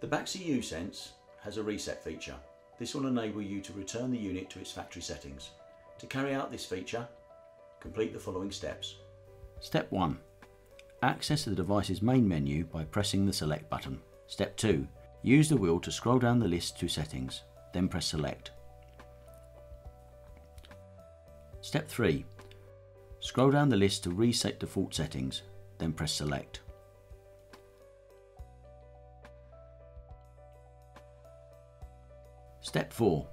The Baxi uSense has a reset feature. This will enable you to return the unit to its factory settings. To carry out this feature, complete the following steps. Step 1. Access the device's main menu by pressing the Select button. Step 2. Use the wheel to scroll down the list to Settings, then press Select. Step 3. Scroll down the list to reset default settings, then press Select. Step 4.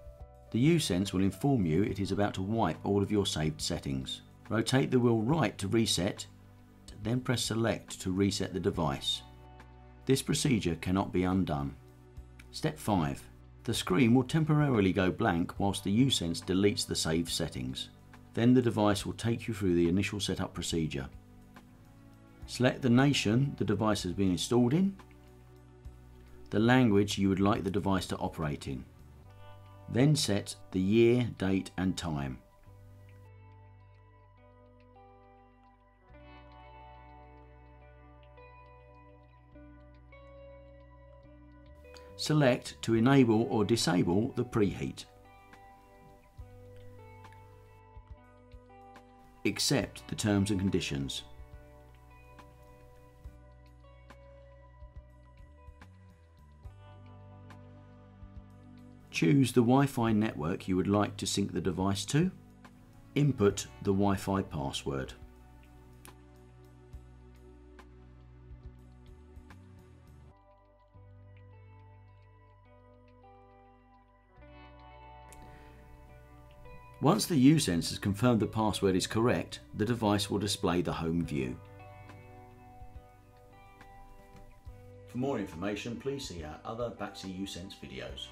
The uSense will inform you it is about to wipe all of your saved settings. Rotate the wheel right to reset, then press Select to reset the device. This procedure cannot be undone. Step 5. The screen will temporarily go blank whilst the uSense deletes the saved settings. Then the device will take you through the initial setup procedure. Select the nation the device has been installed in, the language you would like the device to operate in. Then set the year, date and time. Select to enable or disable the preheat. Accept the terms and conditions. Choose the Wi-Fi network you would like to sync the device to. Input the Wi-Fi password. Once the uSense has confirmed the password is correct, the device will display the home view. For more information, please see our other Baxi uSense videos.